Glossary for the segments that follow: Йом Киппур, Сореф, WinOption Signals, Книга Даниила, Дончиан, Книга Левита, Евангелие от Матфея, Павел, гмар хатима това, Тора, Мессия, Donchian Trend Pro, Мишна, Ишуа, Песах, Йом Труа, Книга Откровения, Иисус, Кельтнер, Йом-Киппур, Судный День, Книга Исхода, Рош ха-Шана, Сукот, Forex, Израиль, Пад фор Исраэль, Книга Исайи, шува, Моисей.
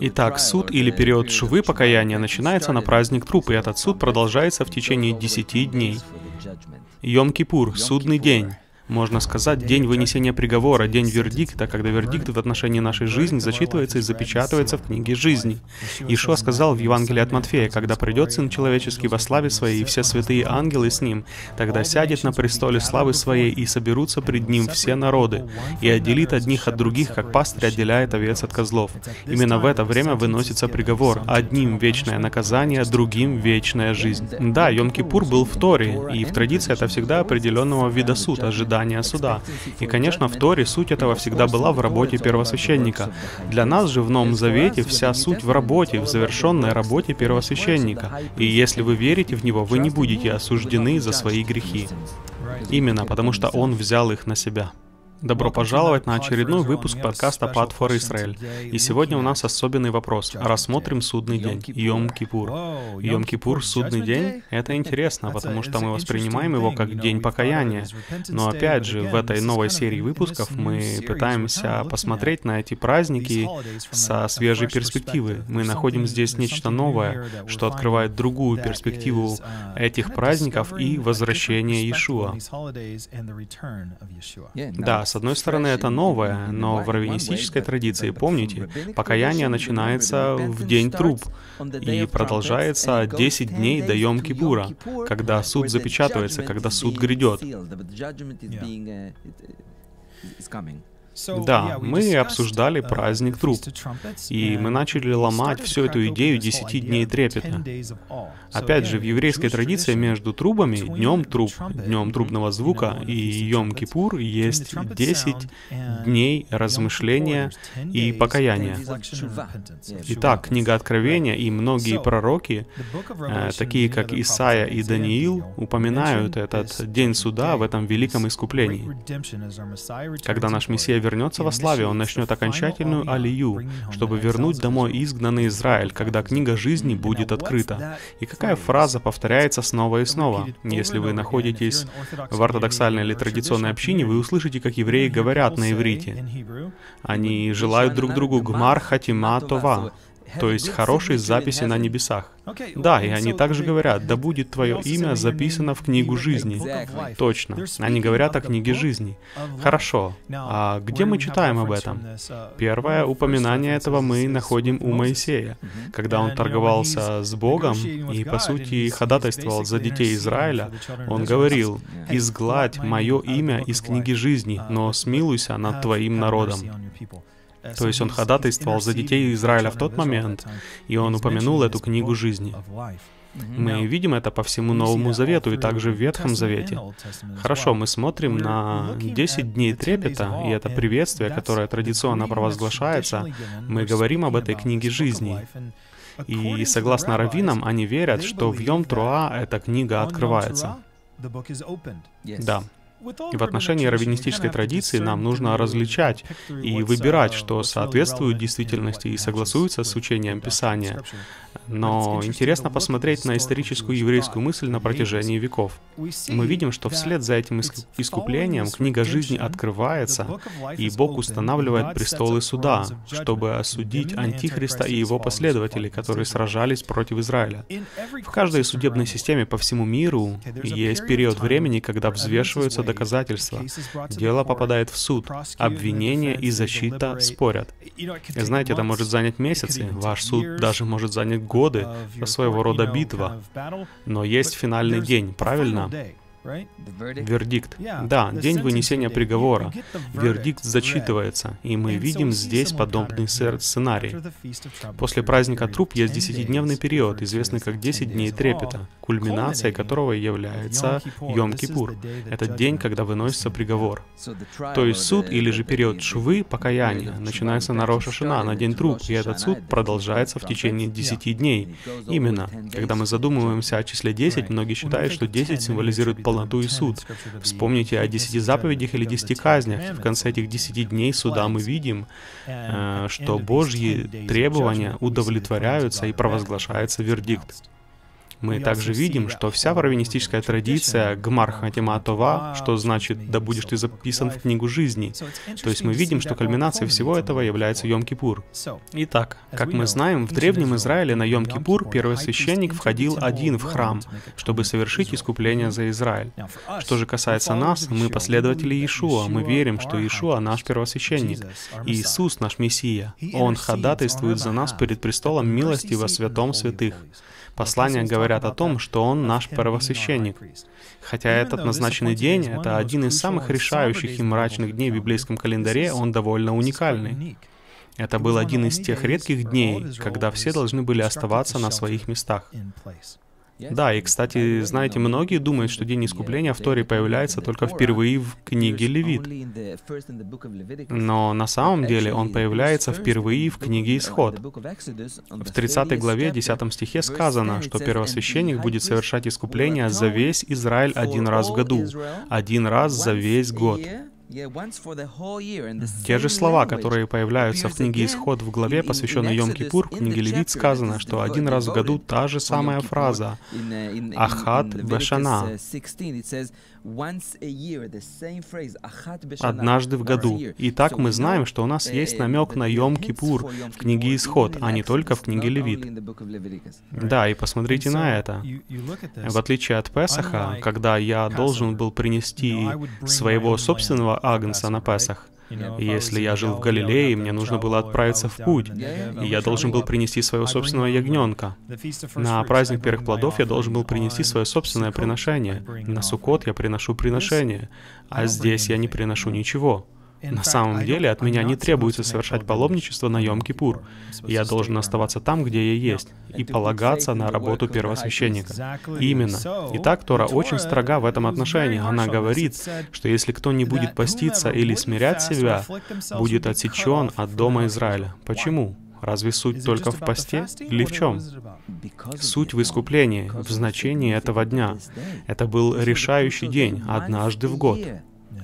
Итак, суд или период шувы покаяния начинается на праздник труп, и этот суд продолжается в течение 10 дней. Йом Киппур — судный день. Можно сказать, день вынесения приговора, день вердикта, когда вердикт в отношении нашей жизни зачитывается и запечатывается в книге жизни. Ишуа сказал в Евангелии от Матфея: «Когда придет Сын Человеческий во славе Своей, и все святые ангелы с Ним, тогда сядет на престоле славы Своей, и соберутся пред Ним все народы, и отделит одних от других, как пастырь отделяет овец от козлов». Именно в это время выносится приговор: одним вечное наказание, другим вечная жизнь. Да, Йом-Киппур был в Торе, и в традиции это всегда определенного вида суд, ожидания суда. И, конечно, в Торе суть этого всегда была в работе первосвященника. Для нас же в Новом Завете вся суть в работе, в завершенной работе первосвященника. И если вы верите в него, вы не будете осуждены за свои грехи. Именно потому, что он взял их на себя. Добро пожаловать на очередной выпуск подкаста «Пад фор Исраэль». И сегодня у нас особенный вопрос. Рассмотрим судный день, Йом-Киппур. Йом-Киппур — судный день? Это интересно, потому что мы воспринимаем его как день покаяния. Но опять же, в этой новой серии выпусков мы пытаемся посмотреть на эти праздники со свежей перспективы. Мы находим здесь нечто новое, что открывает другую перспективу этих праздников и возвращения Иешуа. Да, с одной стороны, это новое, но в раввинистической традиции, помните, покаяние начинается в день труп и продолжается 10 дней до Йом-Киппура, когда суд запечатывается, когда суд грядет. Да, мы обсуждали праздник труп, и мы начали ломать всю эту идею 10 дней трепета. Опять же, в еврейской традиции между трубами, днем труб, днем трубного звука и Йом-Киппур есть 10 дней размышления и покаяния. Итак, книга Откровения и многие пророки, такие как Исайя и Даниил, упоминают этот день суда в этом великом искуплении. Когда наш Мессия вернется во славе, он начнет окончательную алию, чтобы вернуть домой изгнанный Израиль, когда книга жизни будет открыта. И какая фраза повторяется снова и снова? Если вы находитесь в ортодоксальной или традиционной общине, вы услышите, как евреи говорят на иврите. Они желают друг другу «гмар хатима това», то есть «хорошие записи на небесах». Да, и они также говорят: «Да будет твое имя записано в книгу жизни». Точно. Они говорят о книге жизни. Хорошо. А где мы читаем об этом? Первое упоминание этого мы находим у Моисея, когда он торговался с Богом и, по сути, ходатайствовал за детей Израиля. Он говорил: «Изгладь мое имя из книги жизни, но смилуйся над твоим народом». То есть он ходатайствовал за детей Израиля в тот момент, и он упомянул эту книгу жизни. Мы видим это по всему Новому Завету и также в Ветхом Завете. Хорошо, мы смотрим на 10 дней трепета, и это приветствие, которое традиционно провозглашается. Мы говорим об этой книге жизни. И согласно раввинам, они верят, что в Йом Труа эта книга открывается. Да. И в отношении раввинистической традиции нам нужно различать и выбирать, что соответствует действительности и согласуется с учением Писания. Но интересно посмотреть на историческую еврейскую мысль на протяжении веков. Мы видим, что вслед за этим искуплением книга жизни открывается, и Бог устанавливает престолы суда, чтобы осудить Антихриста и его последователей, которые сражались против Израиля. В каждой судебной системе по всему миру есть период времени, когда взвешиваются доказательства. Дело попадает в суд. Обвинение и защита спорят. Знаете, это может занять месяцы. Ваш суд даже может занять годы, своего рода битва. Но есть финальный день, правильно? Вердикт. Да, день вынесения приговора. Вердикт зачитывается, и мы видим здесь подобный сценарий. После праздника труп есть 10-дневный период, известный как 10 дней трепета, кульминацией которого является Йом-Киппур. Это день, когда выносится приговор. То есть суд или же период швы, покаяния, начинается на Рош ха-Шана, на день труп, и этот суд продолжается в течение 10 дней. Именно, когда мы задумываемся о числе 10, многие считают, что 10 символизирует полноту и суд. Вспомните о 10 заповедях или 10 казнях. В конце этих 10 дней суда мы видим, что Божьи требования удовлетворяются и провозглашается вердикт. Мы также видим, что вся раввинистическая традиция «гмар хатима това», что значит «да будешь ты записан в книгу жизни». То есть мы видим, что кульминацией всего этого является Йом-Киппур. Итак, как мы знаем, в Древнем Израиле на Йом-Киппур первосвященник входил один в храм, чтобы совершить искупление за Израиль. Что же касается нас, мы последователи Иешуа, мы верим, что Иешуа — наш первосвященник, и Иисус — наш Мессия. Он ходатайствует за нас перед престолом милости во святом святых. Послания говорят о том, что он наш первосвященник. Хотя этот назначенный день — это один из самых решающих и мрачных дней в библейском календаре, он довольно уникальный. Это был один из тех редких дней, когда все должны были оставаться на своих местах. Да, и, кстати, знаете, многие думают, что День Искупления в Торе появляется только впервые в книге Левит. Но на самом деле он появляется впервые в книге Исход. В 30 главе 10 стихе сказано, что первосвященник будет совершать искупление за весь Израиль один раз в году, один раз за весь год. Те же слова, которые появляются в книге Исход в главе, посвященной Йом-Киппур, в книге Левит сказано, что один раз в году та же самая фраза «Ахат бешана». «Однажды в году». Итак, мы знаем, что у нас есть намек на Йом-Киппур в книге Исход, а не только в книге Левит. Да, и посмотрите на это. В отличие от Песаха, когда я должен был принести своего собственного агнца на Песах. Если я жил в Галилее, мне нужно было отправиться в путь, и я должен был принести своего собственного ягненка. На праздник первых плодов я должен был принести свое собственное приношение. На Сукот я приношу приношение, а здесь я не приношу ничего. На самом деле, от меня не требуется совершать паломничество на Йом-Киппур. Я должен оставаться там, где я есть, и полагаться на работу первосвященника. Именно. Итак, Тора очень строга в этом отношении. Она говорит, что если кто не будет поститься или смирять себя, будет отсечен от дома Израиля. Почему? Разве суть только в посте или в чем? Суть в искуплении, в значении этого дня. Это был решающий день, однажды в год.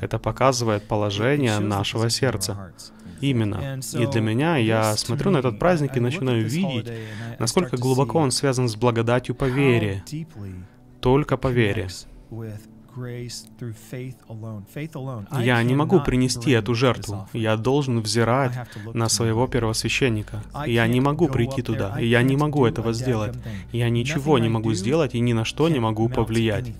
Это показывает положение нашего сердца. Именно. И для меня, я смотрю на этот праздник и начинаю видеть, насколько глубоко он связан с благодатью по вере. Только по вере. Я не могу принести эту жертву. Я должен взирать на своего первосвященника. Я не могу прийти туда. Я не могу этого сделать. Я ничего не могу сделать и ни на что не могу повлиять.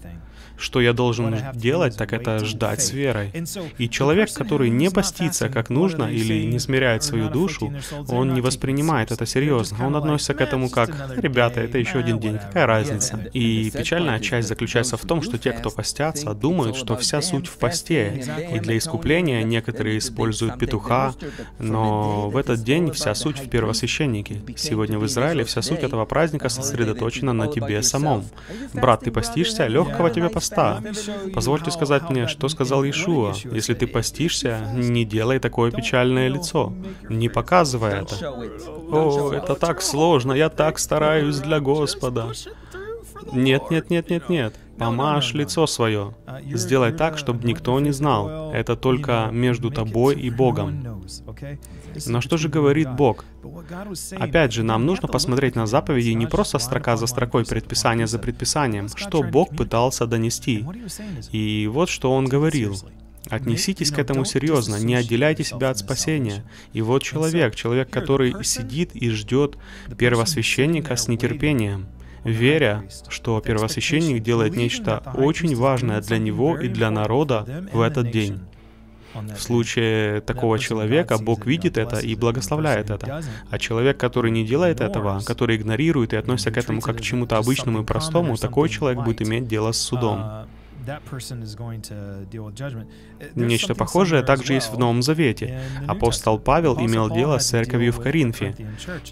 Что я должен делать, так это ждать с верой. И человек, который не постится как нужно или не смиряет свою душу, он не воспринимает это серьезно. Он относится к этому как «ребята, это еще один день, какая разница?». И печальная часть заключается в том, что те, кто постятся, думают, что вся суть в посте. И для искупления некоторые используют петуха, но в этот день вся суть в первосвященнике. Сегодня в Израиле вся суть этого праздника сосредоточена на тебе самом. Брат, ты постишься, легкого тебе поста. Позвольте сказать мне, что сказал Иешуа. Если ты постишься, не делай такое печальное лицо. Не показывай это. О, это так сложно, я так стараюсь для Господа. Нет, нет, нет, нет, нет. Помажь лицо свое. Сделай так, чтобы никто не знал. Это только между тобой и Богом. Но что же говорит Бог? Опять же, нам нужно посмотреть на заповеди не просто строка за строкой, предписание за предписанием, что Бог пытался донести. И вот что Он говорил. Отнеситесь к этому серьезно, не отделяйте себя от спасения. И вот человек, который сидит и ждет первосвященника с нетерпением, веря, что первосвященник делает нечто очень важное для него и для народа в этот день. В случае такого человека Бог видит это и благословляет это. А человек, который не делает этого, который игнорирует и относится к этому как к чему-то обычному и простому, такой человек будет иметь дело с судом. Нечто похожее также есть в Новом Завете. Апостол Павел имел дело с церковью в Коринфе.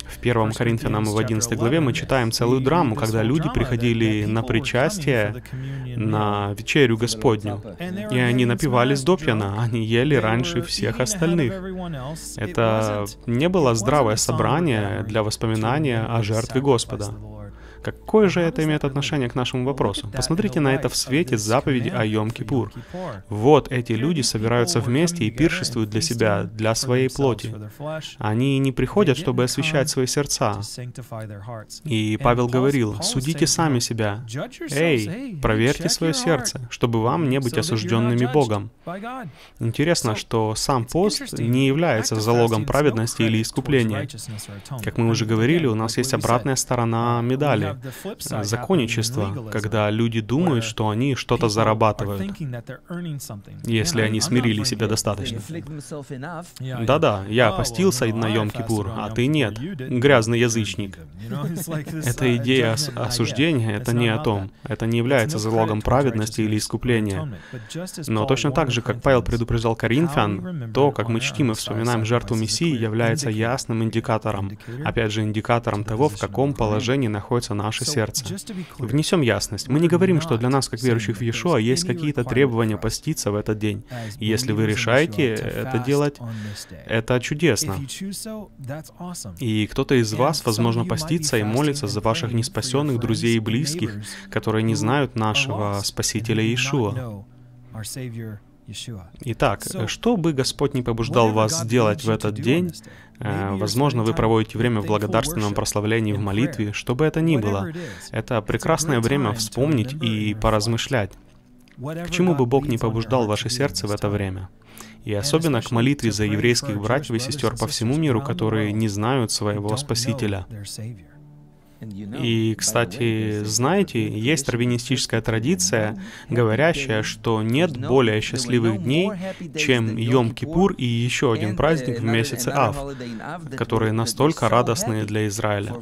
В 1 Коринфянам в 11 главе мы читаем целую драму, когда люди приходили на причастие, на вечерю Господню, и они напивались допьяна, они ели раньше всех остальных. Это не было здравое собрание для воспоминания о жертве Господа. Какое же это имеет отношение к нашему вопросу? Посмотрите на это в свете заповеди о Йом-Киппур. Вот эти люди собираются вместе и пиршествуют для себя, для своей плоти. Они не приходят, чтобы освещать свои сердца. И Павел говорил: «Судите сами себя». Эй, проверьте свое сердце, чтобы вам не быть осужденными Богом. Интересно, что сам пост не является залогом праведности или искупления. Как мы уже говорили, у нас есть обратная сторона медали — законничество, когда люди думают, что они что-то зарабатывают, если они смирили себя достаточно. Да-да, я постился на Йом-Киппур, а ты нет, грязный язычник. Эта идея осуждения — это не о том. Это не является залогом праведности или искупления. Но точно так же, как Павел предупреждал Коринфян, то, как мы чтим и вспоминаем жертву Мессии, является ясным индикатором. Опять же, индикатором того, в каком положении находится наше сердце. Внесем ясность. Мы не говорим, что для нас, как верующих в Иешуа, есть какие-то требования поститься в этот день. Если вы решаете это делать, это чудесно. И кто-то из вас, возможно, постится и молится за ваших неспасенных друзей и близких, которые не знают нашего Спасителя Иешуа. Итак, что бы Господь не побуждал вас сделать в этот день, возможно, вы проводите время в благодарственном прославлении, в молитве, что бы это ни было, это прекрасное время вспомнить и поразмышлять, к чему бы Бог не побуждал ваше сердце в это время. И особенно к молитве за еврейских братьев и сестер по всему миру, которые не знают своего Спасителя. И, кстати, знаете, есть раввинистическая традиция, говорящая, что нет более счастливых дней, чем Йом-Киппур и еще один праздник в месяце Ав, которые настолько радостные для Израиля.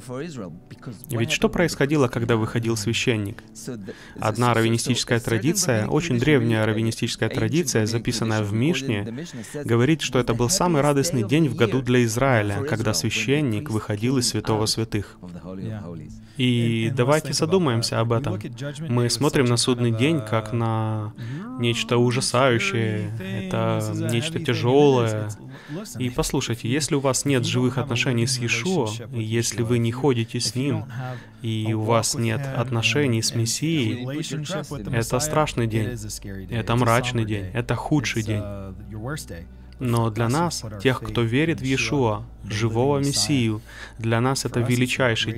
Ведь что происходило, когда выходил священник? Одна раввинистическая традиция, очень древняя раввинистическая традиция, записанная в Мишне, говорит, что это был самый радостный день в году для Израиля, когда священник выходил из святого святых. И давайте задумаемся об этом. Мы смотрим на судный день как на нечто ужасающее, это нечто тяжелое. И послушайте, если у вас нет живых отношений с Иешуа, если вы не ходите с Ним, и у вас нет отношений с Мессией, это страшный день, это мрачный день, это худший день. Но для нас, тех, кто верит в Иешуа, живого Мессию, для нас это величайший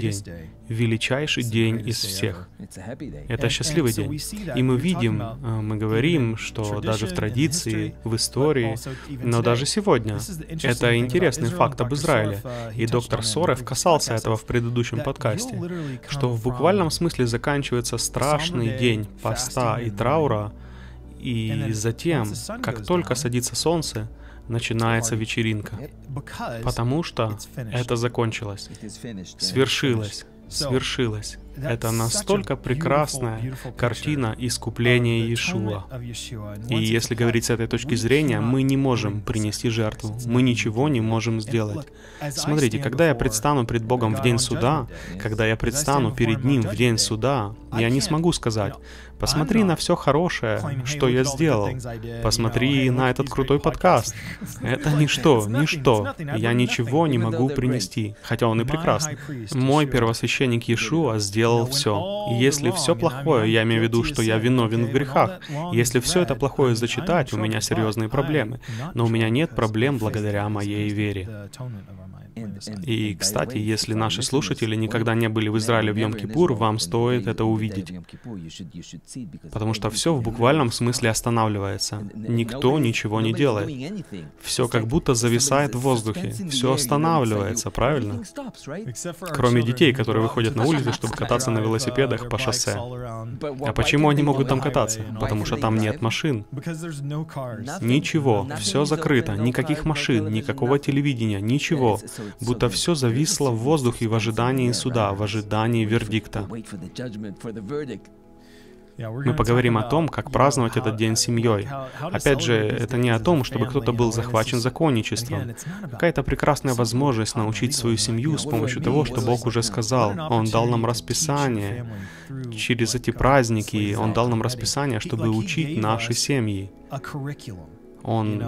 день из всех. Это счастливый день. И мы видим, мы говорим, что даже в традиции, в истории, но даже сегодня. Это интересный факт об Израиле. И доктор Сореф касался этого в предыдущем подкасте, что в буквальном смысле заканчивается страшный день поста и траура, и затем, как только садится солнце, начинается вечеринка, потому что это закончилось, свершилось. Это настолько прекрасная картина искупления Иешуа. И если говорить с этой точки зрения, мы не можем принести жертву. Мы ничего не можем сделать. Смотрите, когда я предстану пред Богом в день суда, когда я предстану перед Ним в день суда, я не смогу сказать: «Посмотри на все хорошее, что я сделал. Посмотри на этот крутой подкаст». Это ничто, ничто. Я ничего не могу принести, хотя он и прекрасен. Мой первосвященник Иешуа сделал все. Если все плохое, я имею в виду, что я виновен в грехах, если все это плохое зачитать, у меня серьезные проблемы, но у меня нет проблем благодаря моей вере. И, кстати, если наши слушатели никогда не были в Израиле в Йом-Киппур, вам стоит это увидеть, потому что все в буквальном смысле останавливается. Никто ничего не делает. Все как будто зависает в воздухе. Все останавливается, правильно? Кроме детей, которые выходят на улицу, чтобы кататься на велосипедах по шоссе. А почему они могут там кататься? Потому что там нет машин. Ничего, все закрыто, никаких машин, никакого телевидения, ничего. Будто все зависло в воздухе в ожидании суда, в ожидании вердикта. Мы поговорим о том, как праздновать этот день семьей. Опять же, это не о том, чтобы кто-то был захвачен законничеством. Какая-то прекрасная возможность научить свою семью с помощью того, что Бог уже сказал. Он дал нам расписание. Через эти праздники Он дал нам расписание, чтобы учить наши семьи. Он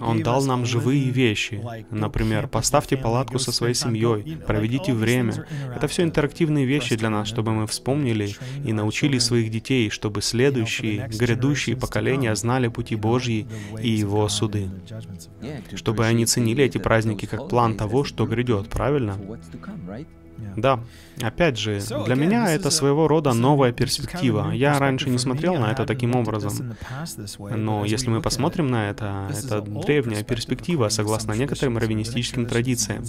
Он дал нам живые вещи. Например, поставьте палатку со своей семьей, проведите время. Это все интерактивные вещи для нас, чтобы мы вспомнили и научили своих детей, чтобы следующие, грядущие поколения знали пути Божьи и Его суды. Чтобы они ценили эти праздники как план того, что грядет, правильно? Да. Опять же, для меня это своего рода новая перспектива. Я раньше не смотрел на это таким образом. Но если мы посмотрим на это древняя перспектива, согласно некоторым раввинистическим традициям.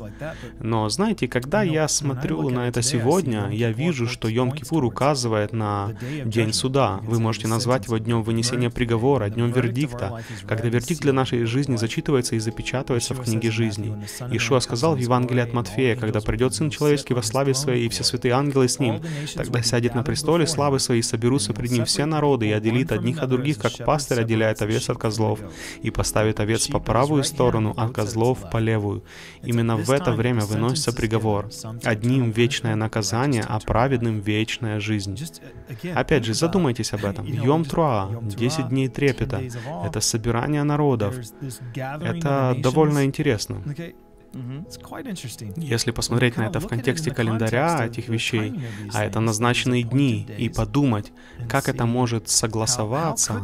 Но знаете, когда я смотрю на это сегодня, я вижу, что Йом Киппур указывает на День Суда. Вы можете назвать его Днем Вынесения Приговора, Днем Вердикта, когда вердикт для нашей жизни зачитывается и запечатывается в Книге Жизни. Ишуа сказал в Евангелии от Матфея, когда придет Сын Человеческий во славе Своей, и все святые ангелы с Ним. Тогда сядет на престоле славы Своей, соберутся пред Ним все народы, и отделит одних от других, как пастырь отделяет овец от козлов, и поставит овец по правую сторону, а козлов по левую. Именно в это время выносится приговор. Одним вечное наказание, а праведным вечная жизнь. Опять же, задумайтесь об этом. Йом Труа, 10 дней трепета. Это собирание народов. Это довольно интересно. Если посмотреть на это в контексте календаря этих вещей, а это назначенные дни, и подумать, как это может согласоваться,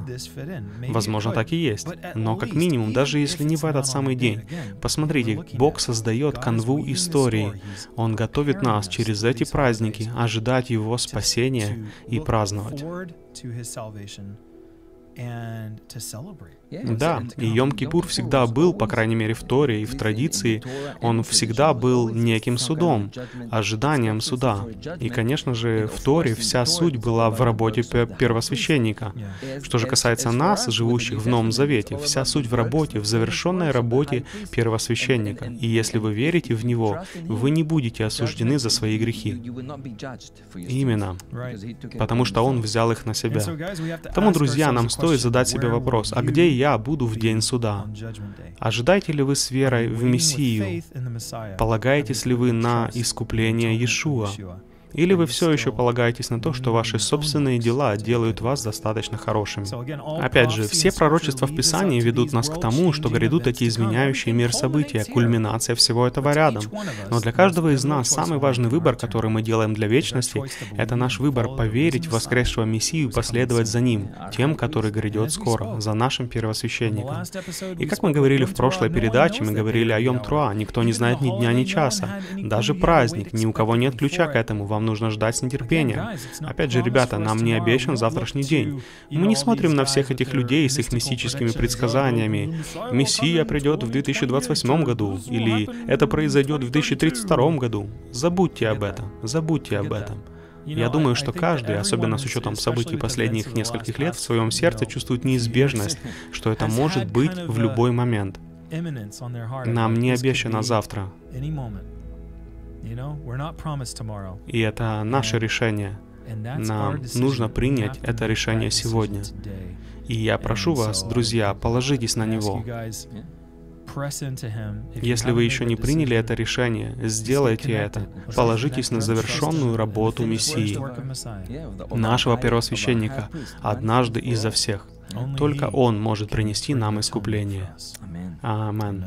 возможно, так и есть. Но как минимум, даже если не в этот самый день, посмотрите, Бог создает канву истории. Он готовит нас через эти праздники ожидать Его спасения и праздновать. Да, и Йом-Киппур всегда был, по крайней мере в Торе и в традиции, он всегда был неким судом, ожиданием суда. И, конечно же, в Торе вся суть была в работе первосвященника. Что же касается нас, живущих в Новом Завете, вся суть в работе, в завершенной работе первосвященника. И если вы верите в Него, вы не будете осуждены за свои грехи. Именно. Потому что Он взял их на себя. Поэтому, друзья, нам стоит задать себе вопрос, а где я буду в день суда? Ожидаете ли вы с верой в Мессию? Полагаетесь ли вы на искупление Иешуа? Или вы все еще полагаетесь на то, что ваши собственные дела делают вас достаточно хорошими? Опять же, все пророчества в Писании ведут нас к тому, что грядут эти изменяющие мир события, кульминация всего этого рядом. Но для каждого из нас самый важный выбор, который мы делаем для вечности, это наш выбор поверить в воскресшего Мессию и последовать за Ним, тем, который грядет скоро, за нашим первосвященником. И как мы говорили в прошлой передаче, мы говорили о Йом Труа, никто не знает ни дня, ни часа, даже праздник, ни у кого нет ключа к этому, вам нужно ждать с нетерпением. Опять же, ребята, нам не обещан завтрашний день. Мы не смотрим на всех этих людей с их мистическими предсказаниями. Мессия придет в 2028 году, или это произойдет в 2032 году. Забудьте об этом. Забудьте об этом. Я думаю, что каждый, особенно с учетом событий последних нескольких лет, в своем сердце чувствует неизбежность, что это может быть в любой момент. Нам не обещано завтра. И это наше решение. Нам нужно принять это решение сегодня. И я прошу вас, друзья, положитесь на него. Если вы еще не приняли это решение, сделайте это. Положитесь на завершенную работу Мессии, нашего первосвященника, однажды и за всех. Только Он может принести нам искупление. Аминь.